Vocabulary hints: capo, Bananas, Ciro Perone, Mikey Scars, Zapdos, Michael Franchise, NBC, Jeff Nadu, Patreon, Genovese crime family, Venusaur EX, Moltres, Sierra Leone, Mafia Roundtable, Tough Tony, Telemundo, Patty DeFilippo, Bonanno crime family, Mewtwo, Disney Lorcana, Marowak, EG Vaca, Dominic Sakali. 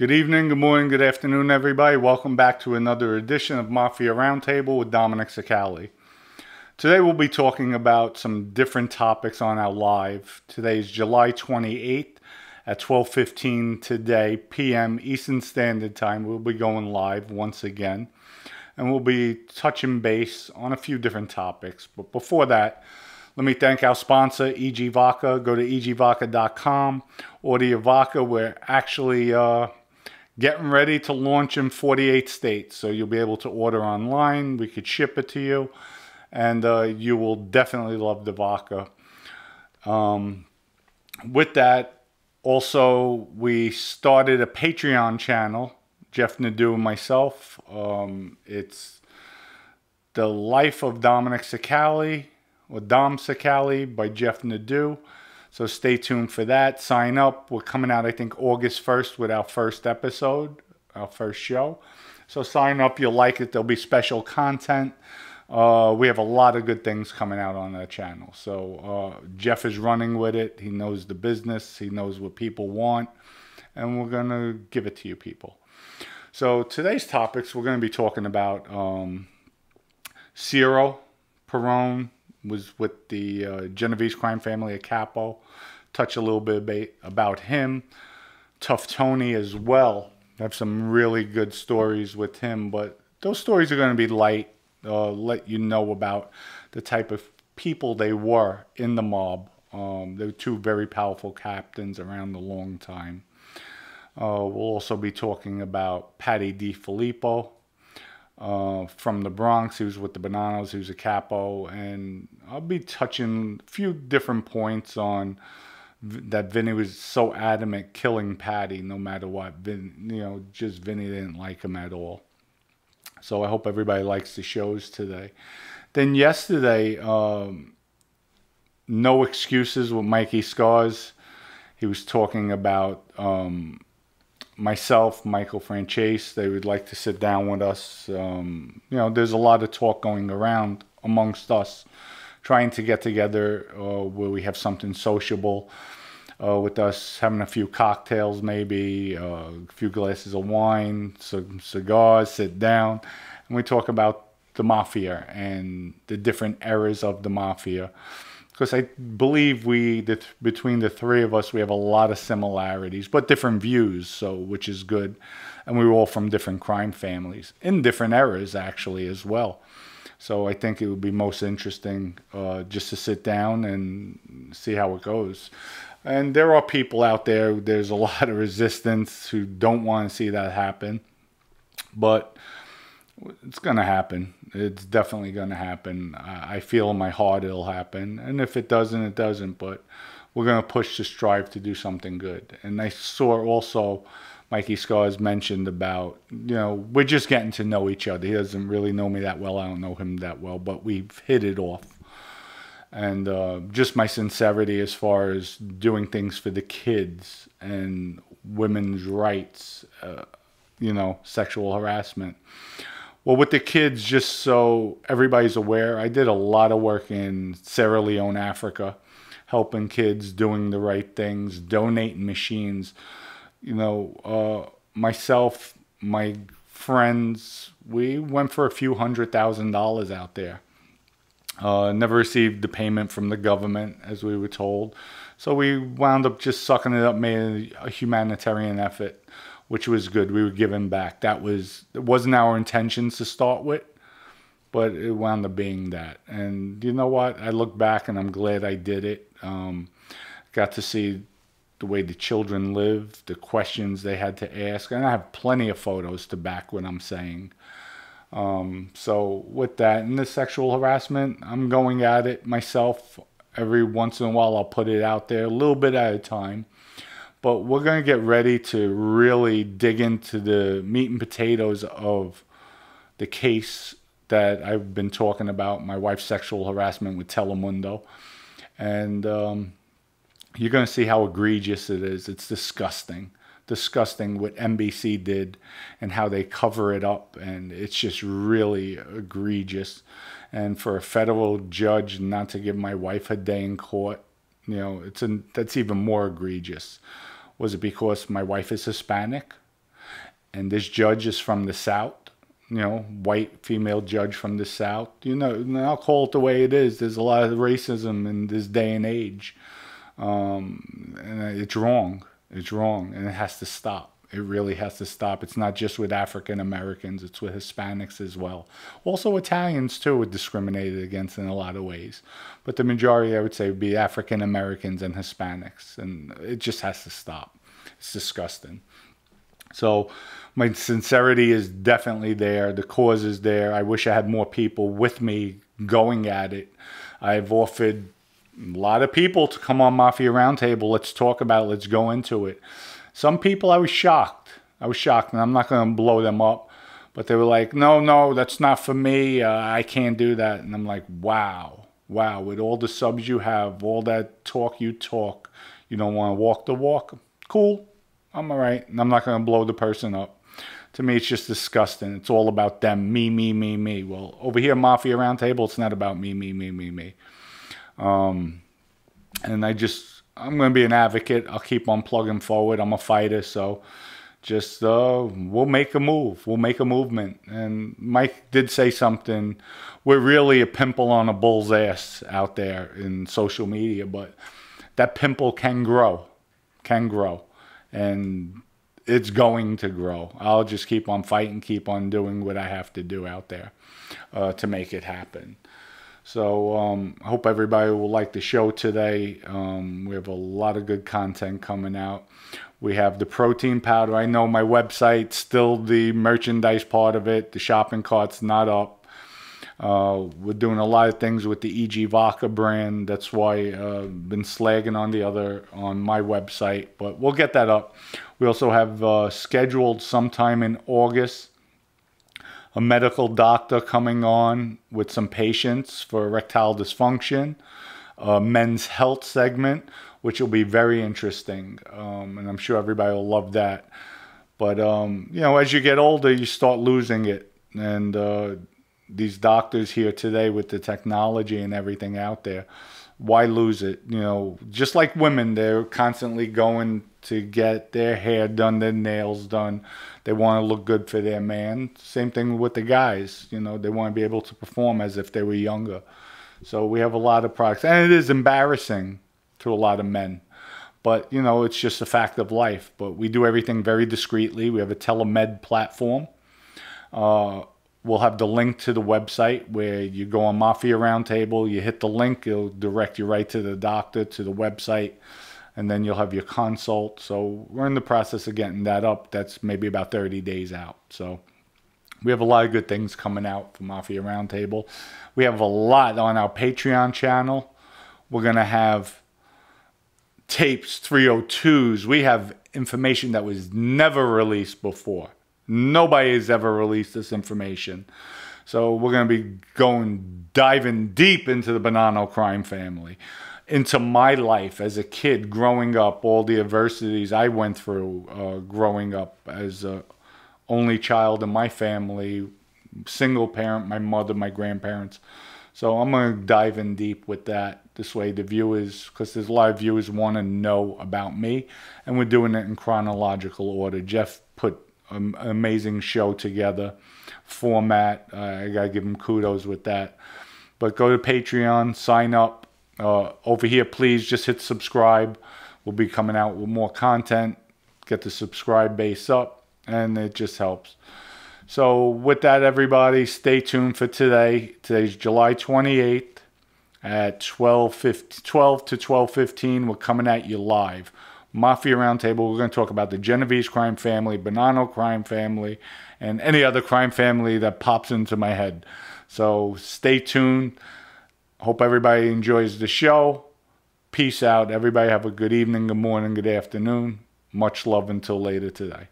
Good evening, good morning, good afternoon, everybody. Welcome back to another edition of Mafia Roundtable with Dominic Sakali. Today we'll be talking about some different topics on our live. Today's July 28th at 12:15 today p.m. Eastern Standard Time. We'll be going live once again, and we'll be touching base on a few different topics. But before that, let me thank our sponsor, EG Vaca. Go to egvaca.com. Order Vaca. We're actually getting ready to launch in 48 states. So you'll be able to order online. We could ship it to you. And you will definitely love the Vaca. With that, also, we started a Patreon channel, Jeff Nadu and myself. It's The Life of Dominic Sakali, or Dom Sakali, by Jeff Nadu. So stay tuned for that. Sign up. We're coming out, I think, August 1st with our first episode, our first show. So sign up. You'll like it. There'll be special content. We have a lot of good things coming out on that channel. So Jeff is running with it. He knows the business. He knows what people want. And we're going to give it to you people. So today's topics, we're going to be talking about Ciro Perone was with the Genovese crime family at Capo. Touch a little bit about him. Tough Tony as well. I have some really good stories with him, but those stories are going to be light. Let you know about the type of people they were in the mob. They were two very powerful captains around a long time. We'll also be talking about Patty DeFilippo. From the Bronx, he was with the Bananas, he was a capo, and I'll be touching a few different points on that. Vinny was so adamant killing Patty no matter what. Vinny didn't like him at all. So I hope everybody likes the shows today. Then yesterday, No Excuses with Mikey Scars. He was talking about myself, Michael Franchise. They would like to sit down with us. There's a lot of talk going around amongst us, trying to get together where we have something sociable with us, having a few cocktails maybe, a few glasses of wine, some cigars, sit down, and we talk about the Mafia and the different eras of the Mafia. Because I believe between the three of us, we have a lot of similarities, but different views, so which is good. And we were all from different crime families, in different eras, actually, as well. So I think it would be most interesting just to sit down and see how it goes. And there are people out there, there's a lot of resistance who don't want to see that happen. But it's going to happen. It's definitely going to happen. I feel in my heart it'll happen. And if it doesn't, it doesn't. But we're going to push to strive to do something good. And I saw also Mikey Scars mentioned about, we're just getting to know each other. He doesn't really know me that well. I don't know him that well. But we've hit it off. And just my sincerity as far as doing things for the kids and women's rights, sexual harassment. Well, with the kids, just so everybody's aware, I did a lot of work in Sierra Leone, Africa, helping kids, doing the right things, donating machines. Myself, my friends, we went for a few $100,000 out there. Never received the payment from the government, as we were told. So we wound up just sucking it up, made a humanitarian effort, which was good. We were giving back. It wasn't our intentions to start with, but it wound up being that. And you know what? I look back and I'm glad I did it. Got to see the way the children lived, the questions they had to ask. And I have plenty of photos to back what I'm saying. So with that, and the sexual harassment, I'm going at it myself. Every once in a while, I'll put it out there a little bit at a time. But we're going to get ready to really dig into the meat and potatoes of the case that I've been talking about, my wife's sexual harassment with Telemundo. And you're going to see how egregious it is. It's disgusting. Disgusting what NBC did and how they cover it up. And it's just really egregious. And for a federal judge not to give my wife a day in court, that's even more egregious. Was it because my wife is Hispanic? And this judge is from the South, you know, white female judge from the South. You know, and I'll call it the way it is. There's a lot of racism in this day and age. And it's wrong. It's wrong. And it has to stop. It really has to stop. It's not just with African Americans. It's with Hispanics as well. Also Italians, too, are discriminated against in a lot of ways. But the majority, I would say, would be African Americans and Hispanics. And it just has to stop. It's disgusting. So my sincerity is definitely there. The cause is there. I wish I had more people with me going at it. I've offered a lot of people to come on Mafia Roundtable. Let's talk about it. Let's go into it. Some people, I was shocked. I was shocked, and I'm not going to blow them up. But they were like, no, no, that's not for me. I can't do that. And I'm like, wow. Wow. With all the subs you have, all that talk you talk, you don't want to walk the walk? Cool. I'm all right, and I'm not going to blow the person up. To me, it's just disgusting. It's all about them, me, me, me, me. Well, over here, Mafia Roundtable, it's not about me, me, me, me, me. And I'm going to be an advocate. I'll keep on plugging forward. I'm a fighter, so just we'll make a move. We'll make a movement. And Mike did say something. We're really a pimple on a bull's ass out there in social media, but that pimple can grow, And it's going to grow. I'll just keep on fighting, keep on doing what I have to do out there to make it happen. So I hope everybody will like the show today. We have a lot of good content coming out. We have the protein powder. I know my website, still the merchandise part of it. The shopping cart's not up. We're doing a lot of things with the EG Vaca brand. That's why I've been slagging on the other, on my website. But we'll get that up. We also have scheduled sometime in August a medical doctor coming on with some patients for erectile dysfunction, a men's health segment, which will be very interesting. And I'm sure everybody will love that. But, you know, as you get older, you start losing it. And these doctors here today with the technology and everything out there, why lose it? You know, just like women, they're constantly going to get their hair done, their nails done. They want to look good for their man. Same thing with the guys. You know, they want to be able to perform as if they were younger. So we have a lot of products. And it is embarrassing to a lot of men. But, you know, it's just a fact of life. But we do everything very discreetly. We have a telemed platform. We'll have the link to the website where you go on Mafia Roundtable, you hit the link, it'll direct you right to the doctor, to the website, and then you'll have your consult. So we're in the process of getting that up. That's maybe about 30 days out. So we have a lot of good things coming out for Mafia Roundtable. We have a lot on our Patreon channel. We're going to have tapes, 302s. We have information that was never released before. Nobody has ever released this information. So we're going to be diving deep into the Bonanno crime family, into my life as a kid growing up, all the adversities I went through growing up as an only child in my family, single parent, my mother, my grandparents. So I'm going to dive in deep with that. This way the viewers, because there's a lot of viewers want to know about me, and we're doing it in chronological order. Jeff put an amazing show together, format. I gotta give him kudos with that. But go to Patreon, sign up. Over here, please just hit subscribe. We'll be coming out with more content, get the subscribe base up, and it just helps. So with that, everybody, stay tuned for today. Today's July 28th at 12 to 12:15. We're coming at you live. Mafia Roundtable, we're going to talk about the Genovese crime family, Bonanno crime family, and any other crime family that pops into my head. So stay tuned. Hope everybody enjoys the show. Peace out. Everybody have a good evening, good morning, good afternoon. Much love until later today.